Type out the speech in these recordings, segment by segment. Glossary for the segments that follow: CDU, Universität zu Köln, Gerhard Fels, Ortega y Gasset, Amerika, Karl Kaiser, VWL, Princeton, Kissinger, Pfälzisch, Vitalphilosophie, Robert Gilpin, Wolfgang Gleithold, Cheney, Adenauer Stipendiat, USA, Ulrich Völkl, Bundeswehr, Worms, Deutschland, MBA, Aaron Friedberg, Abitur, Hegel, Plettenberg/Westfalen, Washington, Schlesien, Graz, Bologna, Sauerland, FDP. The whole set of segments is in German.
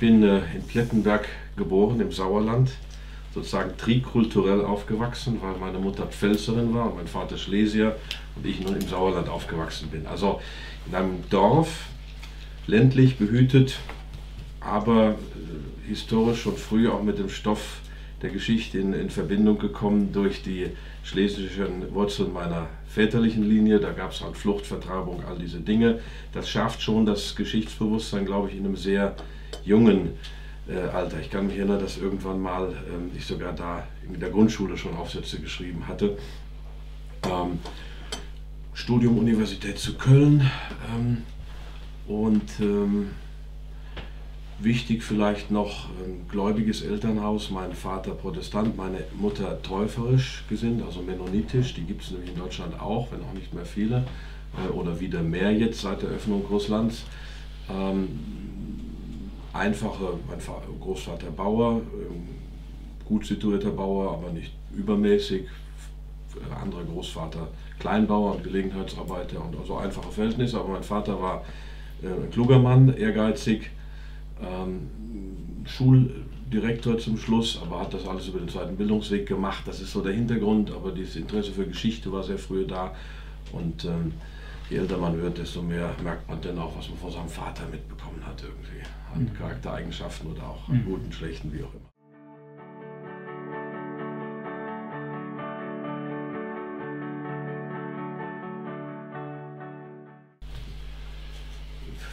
bin in Plettenberg geboren, im Sauerland, sozusagen trikulturell aufgewachsen, weil meine Mutter Pfälzerin war, mein Vater Schlesier und ich nun im Sauerland aufgewachsen bin. Also in einem Dorf, ländlich behütet, aber historisch schon früh auch mit dem Stoff der Geschichte in Verbindung gekommen durch die schlesischen Wurzeln meiner väterlichen Linie. Da gab es halt Fluchtvertreibung, all diese Dinge. Das schärft schon das Geschichtsbewusstsein, glaube ich, in einem sehr jungen Alter. Ich kann mich erinnern, dass irgendwann mal ich sogar da in der Grundschule schon Aufsätze geschrieben hatte. Studium Universität zu Köln wichtig vielleicht noch ein gläubiges Elternhaus, mein Vater Protestant, meine Mutter täuferisch gesinnt, also mennonitisch, die gibt es nämlich in Deutschland auch, wenn auch nicht mehr viele, oder wieder mehr jetzt seit der Öffnung Russlands. Mein Großvater Bauer, gut situierter Bauer, aber nicht übermäßig, anderer Großvater Kleinbauer und Gelegenheitsarbeiter und also einfache Verhältnisse, aber mein Vater war ein kluger Mann, ehrgeizig, Schuldirektor zum Schluss, aber hat das alles über den zweiten Bildungsweg gemacht. Das ist so der Hintergrund, aber dieses Interesse für Geschichte war sehr früh da. Und je älter man wird, desto mehr merkt man dann auch, was man von seinem Vater mitbekommen hat irgendwie. An Charaktereigenschaften oder auch an guten, schlechten, wie auch immer.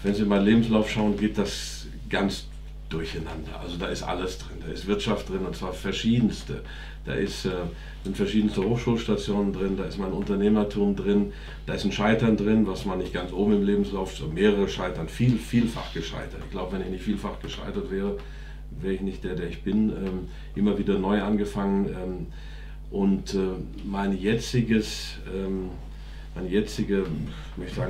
Wenn Sie in meinen Lebenslauf schauen, geht das ganz durcheinander. Also da ist alles drin. Da ist Wirtschaft drin, und zwar verschiedenste. Da sind verschiedenste Hochschulstationen drin, da ist mein Unternehmertum drin, da ist ein Scheitern drin, was man nicht ganz oben im Lebenslauf, so mehrere Scheitern, vielfach gescheitert. Ich glaube, wenn ich nicht vielfach gescheitert wäre, wäre ich nicht der ich bin. Immer wieder neu angefangen mein jetziges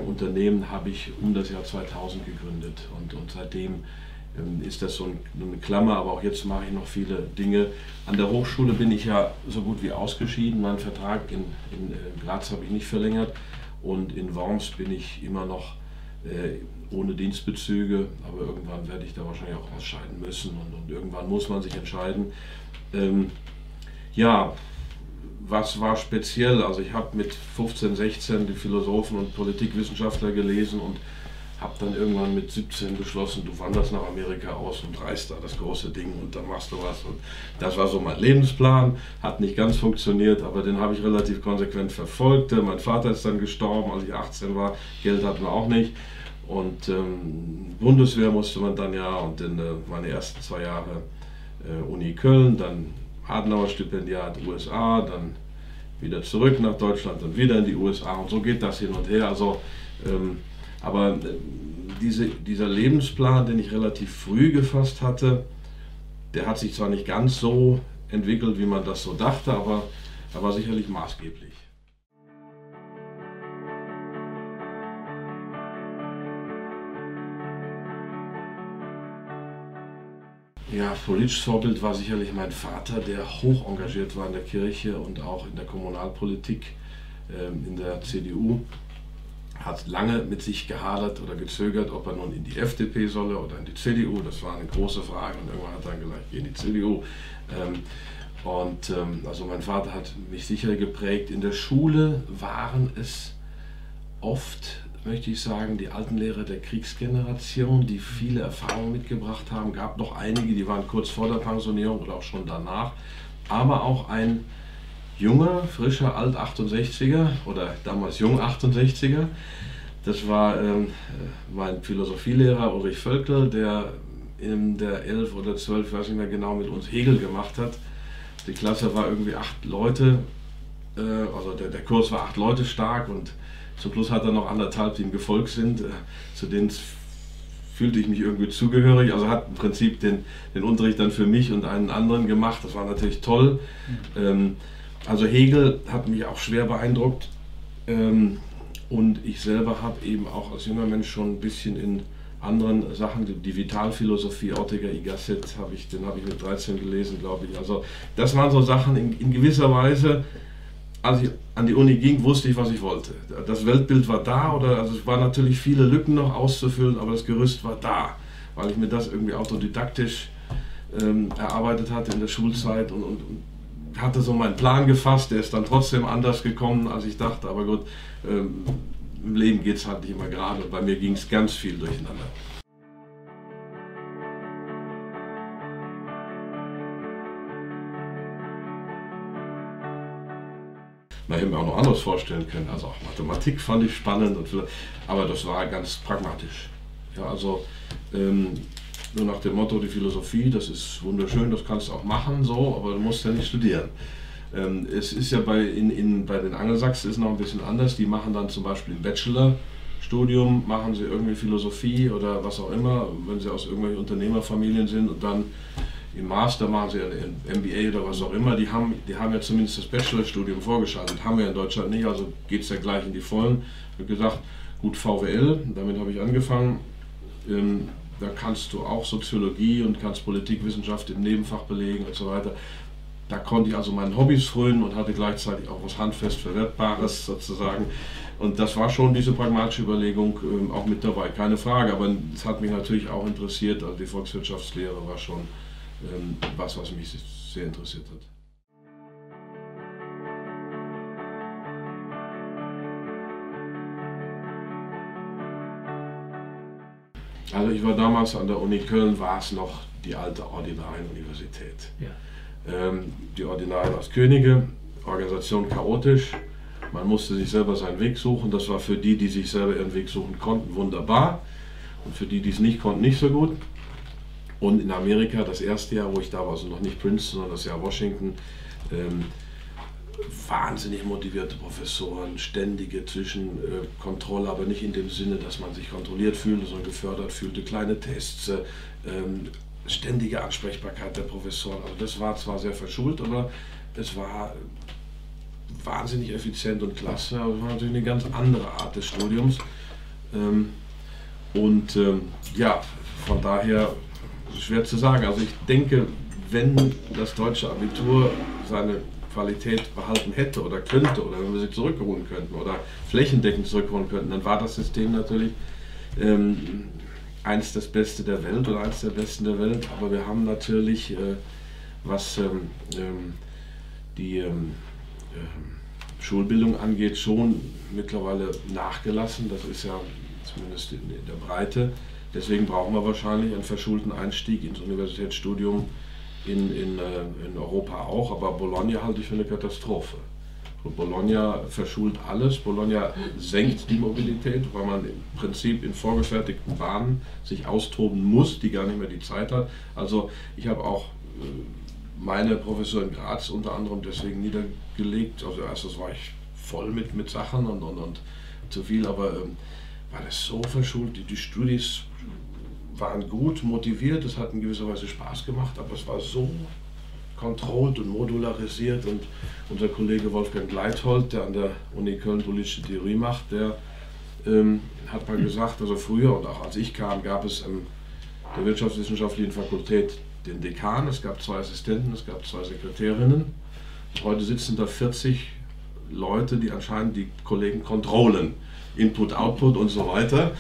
Unternehmen habe ich um das Jahr 2000 gegründet und seitdem ist das so eine Klammer, aber auch jetzt mache ich noch viele Dinge. An der Hochschule bin ich ja so gut wie ausgeschieden, meinen Vertrag in Graz habe ich nicht verlängert und in Worms bin ich immer noch ohne Dienstbezüge, aber irgendwann werde ich da wahrscheinlich auch ausscheiden müssen und irgendwann muss man sich entscheiden. Was war speziell? Also ich habe mit 15, 16 die Philosophen und Politikwissenschaftler gelesen und habe dann irgendwann mit 17 beschlossen, du wanderst nach Amerika aus und reist da das große Ding und dann machst du was. Und das war so mein Lebensplan, hat nicht ganz funktioniert, aber den habe ich relativ konsequent verfolgt. Mein Vater ist dann gestorben, als ich 18 war, Geld hatten wir auch nicht. Und Bundeswehr musste man dann ja und dann meine ersten 2 Jahre Uni Köln, dann Adenauer Stipendiat, USA, dann wieder zurück nach Deutschland und wieder in die USA und so geht das hin und her. Also, aber dieser Lebensplan, den ich relativ früh gefasst hatte, der hat sich zwar nicht ganz so entwickelt, wie man das so dachte, aber er war sicherlich maßgeblich. Ja, politisches Vorbild war sicherlich mein Vater, der hoch engagiert war in der Kirche und auch in der Kommunalpolitik, in der CDU. Hat lange mit sich gehadert oder gezögert, ob er nun in die FDP solle oder in die CDU. Das war eine große Frage und irgendwann hat er dann gesagt, geh in die CDU. Also mein Vater hat mich sicher geprägt. In der Schule waren es oft, möchte ich sagen, die alten Lehrer der Kriegsgeneration, die viele Erfahrungen mitgebracht haben. Gab noch einige, die waren kurz vor der Pensionierung oder auch schon danach. Aber auch ein junger, frischer Alt-68er oder damals Jung-68er, das war mein Philosophielehrer Ulrich Völkl, der in der 11 oder 12, weiß nicht mehr genau, mit uns Hegel gemacht hat. Die Klasse war irgendwie 8 Leute, also der Kurs war 8 Leute stark und zum Schluss hat er noch 1,5, die im Gefolg sind, zu denen fühlte ich mich irgendwie zugehörig. Also hat im Prinzip den Unterricht dann für mich und einen anderen gemacht. Das war natürlich toll. Also Hegel hat mich auch schwer beeindruckt. Und ich selber habe eben auch als junger Mensch schon ein bisschen in anderen Sachen, die Vitalphilosophie, Ortega y Gasset, den habe ich mit 13 gelesen, glaube ich. Also das waren so Sachen in gewisser Weise. Als ich an die Uni ging, wusste ich, was ich wollte. Das Weltbild war da, also es waren natürlich viele Lücken noch auszufüllen, aber das Gerüst war da. weil ich mir das irgendwie autodidaktisch erarbeitet hatte in der Schulzeit und hatte so meinen Plan gefasst, der ist dann trotzdem anders gekommen, als ich dachte, aber gut, im Leben geht es halt nicht immer gerade und bei mir ging es ganz viel durcheinander. Man hätte mir auch noch anderes vorstellen können, also auch Mathematik fand ich spannend, und aber das war ganz pragmatisch. Ja, also nur nach dem Motto, die Philosophie, das ist wunderschön, das kannst du auch machen, so, aber du musst ja nicht studieren. Es ist ja bei den Angelsachsen ist noch ein bisschen anders, die machen dann zum Beispiel im Bachelorstudium, machen sie irgendwie Philosophie oder was auch immer, wenn sie aus irgendwelchen Unternehmerfamilien sind, und dann im Master machen sie ein MBA oder was auch immer, die haben ja zumindest das Bachelorstudium vorgeschaltet, haben wir in Deutschland nicht, also geht es ja gleich in die Vollen. Ich habe gesagt, gut, VWL, damit habe ich angefangen, da kannst du auch Soziologie und kannst Politikwissenschaft im Nebenfach belegen und so weiter. Da konnte ich also meinen Hobbys frönen und hatte gleichzeitig auch was handfest Verwertbares sozusagen. Und das war schon diese pragmatische Überlegung auch mit dabei, keine Frage. Aber es hat mich natürlich auch interessiert, also die Volkswirtschaftslehre war schon was mich sehr interessiert hat. Also ich war damals an der Uni Köln, war es noch die alte Ordinarien-Universität. Ja. Die Ordinarien als Könige, Organisation chaotisch, man musste sich selber seinen Weg suchen, das war für die sich selber ihren Weg suchen konnten, wunderbar, und für die es nicht konnten, nicht so gut. Und in Amerika, das erste Jahr, wo ich da war, also noch nicht Princeton, sondern das Jahr Washington, wahnsinnig motivierte Professoren, ständige Zwischenkontrolle, aber nicht in dem Sinne, dass man sich kontrolliert fühlte, sondern gefördert fühlte, kleine Tests, ständige Ansprechbarkeit der Professoren. Also das war zwar sehr verschult, aber es war wahnsinnig effizient und klasse, aber es war natürlich eine ganz andere Art des Studiums. Ja, von daher schwer zu sagen. Also ich denke, wenn das deutsche Abitur seine Qualität behalten hätte oder könnte, oder wenn wir sie zurückholen könnten oder flächendeckend zurückholen könnten, dann war das System natürlich eins das Beste der Welt oder eins der Besten der Welt. Aber wir haben natürlich, was die Schulbildung angeht, schon mittlerweile nachgelassen. Das ist ja zumindest in der Breite. Deswegen brauchen wir wahrscheinlich einen verschulten Einstieg ins Universitätsstudium in Europa auch, aber Bologna halte ich für eine Katastrophe. Bologna verschult alles, Bologna senkt die Mobilität, weil man im Prinzip in vorgefertigten Bahnen sich austoben muss, die gar nicht mehr die Zeit hat. Also ich habe auch meine Professur in Graz unter anderem deswegen niedergelegt. Also erstens war ich voll mit Sachen und zu viel, aber weil es so verschult, die Studis waren gut motiviert, es hat in gewisser Weise Spaß gemacht, aber es war so kontrolliert und modularisiert, und unser Kollege Wolfgang Gleithold, der an der Uni Köln politische Theorie macht, der hat mal gesagt, also früher und auch als ich kam, gab es an der Wirtschaftswissenschaftlichen Fakultät den Dekan, es gab 2 Assistenten, es gab 2 Sekretärinnen. Heute sitzen da 40 Leute, die anscheinend die Kollegen kontrollen. Input, Output und so weiter.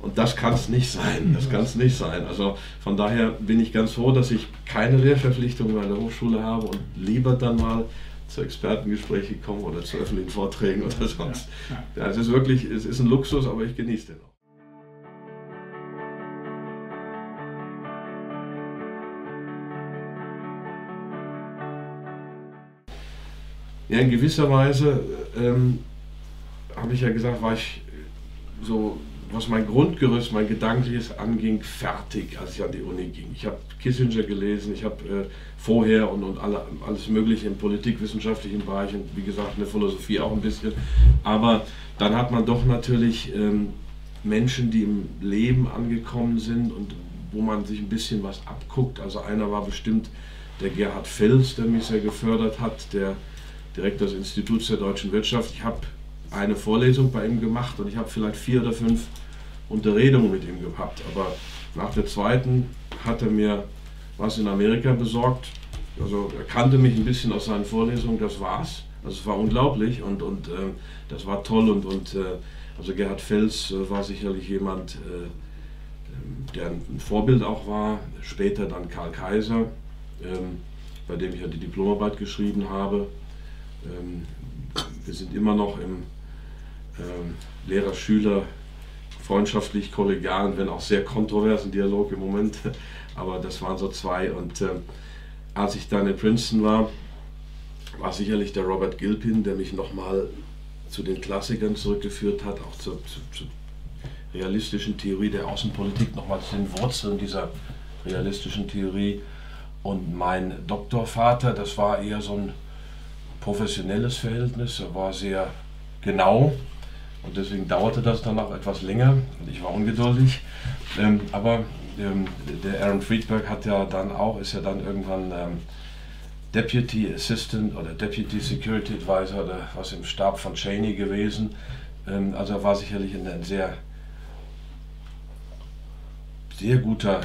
Und das kann es nicht sein. Das kann es nicht sein. Also von daher bin ich ganz froh, dass ich keine Lehrverpflichtung an der Hochschule habe und lieber dann mal zu Expertengesprächen komme oder zu öffentlichen Vorträgen oder sonst. Ja, es ist wirklich, es ist ein Luxus, aber ich genieße den auch. Ja, in gewisser Weise habe ich ja gesagt, war ich so, was mein Grundgerüst, mein Gedankliches anging, fertig, als ich an die Uni ging. Ich habe Kissinger gelesen, ich habe vorher alles Mögliche im politikwissenschaftlichen Bereich und wie gesagt in der Philosophie auch ein bisschen. Aber dann hat man doch natürlich Menschen, die im Leben angekommen sind und wo man sich ein bisschen was abguckt. Also einer war bestimmt der Gerhard Fels, der mich sehr gefördert hat, der Direktor des Instituts der deutschen Wirtschaft. Ich habe eine Vorlesung bei ihm gemacht und ich habe vielleicht 4 oder 5 Unterredungen mit ihm gehabt, aber nach der zweiten hat er mir was in Amerika besorgt, also er kannte mich ein bisschen aus seinen Vorlesungen, das war's, also es war unglaublich und das war toll und also Gerhard Fels war sicherlich jemand, der ein Vorbild auch war, später dann Karl Kaiser, bei dem ich ja die Diplomarbeit geschrieben habe. Wir sind immer noch im Lehrer-Schüler freundschaftlich, kollegialen, wenn auch sehr kontroversen Dialog im Moment, aber das waren so zwei. Und als ich dann in Princeton war, war sicherlich der Robert Gilpin, der mich nochmal zu den Klassikern zurückgeführt hat, auch zur realistischen Theorie der Außenpolitik, nochmal zu den Wurzeln dieser realistischen Theorie. Und mein Doktorvater, das war eher so ein professionelles Verhältnis, er war sehr genau und deswegen dauerte das dann auch etwas länger und ich war ungeduldig. Aber der Aaron Friedberg hat ja dann auch, ist ja dann irgendwann Deputy Assistant oder Deputy Security Advisor oder was im Stab von Cheney gewesen. Also er war sicherlich ein sehr, sehr guter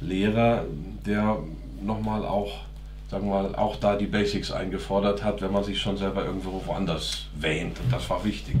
Lehrer, der nochmal auch, sagen wir mal, auch da die Basics eingefordert hat, wenn man sich schon selber irgendwo woanders wähnt. Und das war wichtig.